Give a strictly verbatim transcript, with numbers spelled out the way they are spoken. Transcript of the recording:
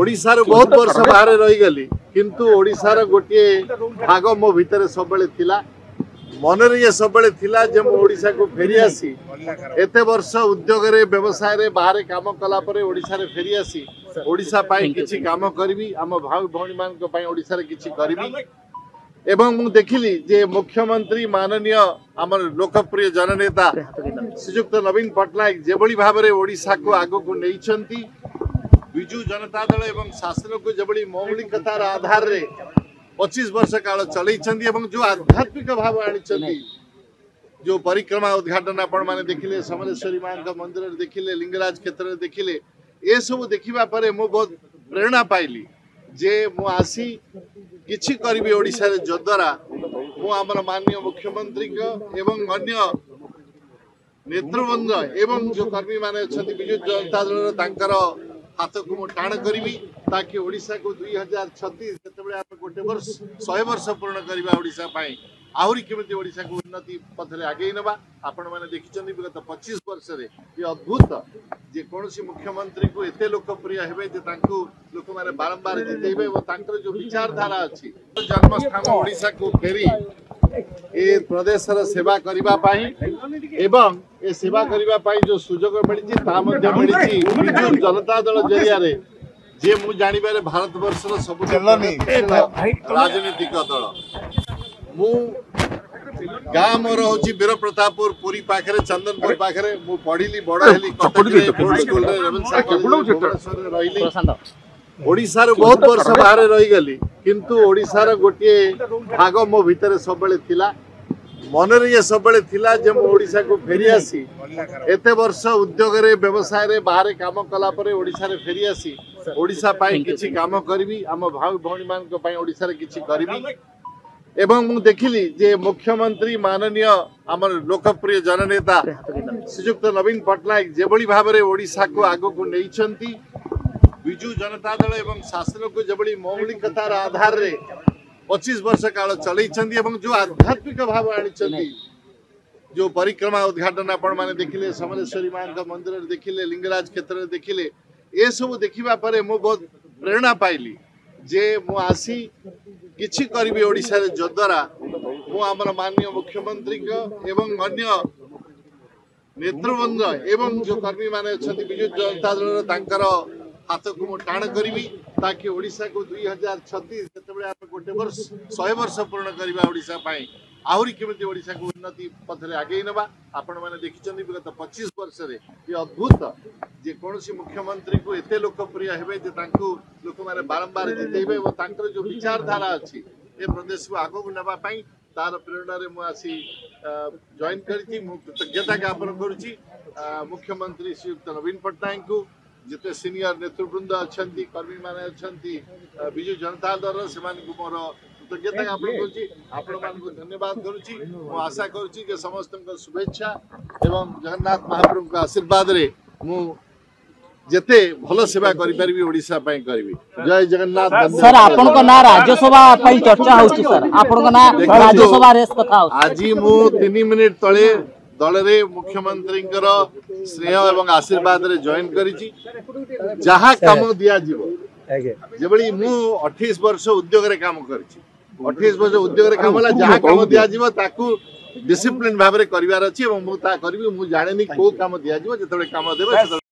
ओडिशार बहुत वर्ष बाहर रही गली किंतु ओडिशार गोटे भाग मो भीतर सब थिला मनरे ये सब थिला जे ओडिशा को फेरी आसी एते वर्ष उद्योग रे व्यवसाय रे बाहर काम कला परे ओडिशा रे फेरी आसी ओडिशा पाई किछि काम करबी आम भाई भौणी मान को पाई ओडिशा रे किछि करबी एवं मु देखिली जे मुख्यमंत्री माननीय आम लोकप्रिय जननेता श्रीयुक्त नवीन पटनायक जेभली भाव रे ओडिशा को आगो को नैछंती बिजू जनता दल एवं शासन को जेभली मौलिकतार आधार रे पच्चीस वर्ष काल चलई छंदी एवं जो आध्यात्मिक भाव आनी छंदी जो परिक्रमा उद्घाटन आपण माने देखिले समलेश्वरी मां का मंदिर देखिले लिंगराज क्षेत्र रे देखिले ए सब देखिबा परे मो बहुत प्रेरणा पाइली जे मो आसी किछि करबी ओडिसा रे जद्वारा मो हमर माननीय मुख्यमंत्री को एवं अन्य नेतृवृंद एवं जो कर्मी माने छथि बिजू जनता दल तांकर हाथ को मो टाण करी ताकि ओडिशा को दुई हजार छत्तीस गोटे वर्ष शहे वर्ष पूर्ण करवा आहरी केमी ओडिशा को उन्नति पथरे आगे नवा आपण मैंने देखी विगत पच्चीस वर्ष ये अद्भुत जे कौन मुख्यमंत्री को एत लोकप्रिय हे लोक मैंने बारंबार जितेबे और जो विचारधारा अच्छी जन्मस्थान ओडिशा को फेरी ए प्रदेश सेवा करने एवं ए सेवा करने जो सुजोग मिली मिली बिजू जनता दल जरिया जे मु जानी बारे भारत वर्ष सब राजनीतिक दल मु गाँ मोर हूँ वीर प्रतापपुर पुरी पाखे चंदनपुर पाखे मु पढ़ी बड़ा हेली रही बहुत वर्ष बाहर रही गली किंतु ओडिशार गोटे भाग मो भीतर सब थिला मनरे ये सब थिला जे ओडिशा को फेरी आसी एते वर्ष उद्योग रे व्यवसाय रे बाहर काम कला परे ओडिशा रे फेरी आसी ओडिशा पाई किछि काम करबी आम भाई भौणी मान को पाई ओडिशा रे किछि करबी एवं मु देखिली जे मुख्यमंत्री माननीय आम लोकप्रिय जननेता श्रीयुक्त नवीन पटनायक जेभली भाव रे ओडिशा को आगो को नैछंती बिजू जनता दल एवं शासन को जेभली मौलिकतार आधार रे पच्चीस वर्ष काल चलई छंदी एवं जो आध्यात्मिक भाव आनी छंदी जो परिक्रमा उद्घाटन आपण माने देखिले समलेश्वरी मां का मंदिर देखिले लिंगराज क्षेत्र देखिले ए सब देखिबा परे मो बहुत प्रेरणा पाइली जे मो आसी किछि करबी ओडिसा रे जद्वारा मो हमर माननीय मुख्यमंत्री को एवं अन्य नेतृवृंद एवं जो कर्मी माने अछि बिजू जनता दल तांकर हाथ को मो टाण करी ताकि ओडिशा को दुई हजार छत्तीस गोटे वर्ष शहे वर्ष पूर्ण करवा आहरी केमी ओडिशा को उन्नति पथरे आगे नवा आपण मैंने देखी विगत पच्चीस वर्ष ये अद्भुत जे कौन मुख्यमंत्री को एत लोकप्रिय हे लोक मैंने बारंबार जितेबे और जो विचारधारा अच्छी ए प्रदेश को आगू नापाई तार प्रेरणा मु आसी जॉइन करी कृतज्ञता ज्ञापन करुच्ची मुख्यमंत्री श्रीयुक्त नवीन पटनायक को जिते सीनियर नेतृवृंद अच्छा कर्मी मान अच्छा बिजू जनता दल से मोर कृतज्ञता ज्ञापन कर धन्यवाद करुँ आशा कर समस्त शुभेच्छा एवं जगन्नाथ महाप्रभु का आशीर्वाद रे मु जेते भल सेवा करी ओडिशा पाई करी जय जगन्नाथ। सर आपन को ना राज्यसभा पाई चर्चा होउची सर आपन को ना राज्यसभा रेस कथा आज मु तीन मिनिट तले दल रे मुख्यमंत्री श्रेय एवं आशीर्वाद रे जॉइन करिछि जहा काम दिया जीवो जेबली मु अट्ठाईस वर्ष उद्योग रे काम करिछि अट्ठाईस वर्ष उद्योग रे काम होला जहा काम दिया जीवो ताकू डिसिप्लिन भाबरे करिवार अछि एवं मु ता करबी मु जानेनी को काम दिया जीवो जेतेबे काम देबे।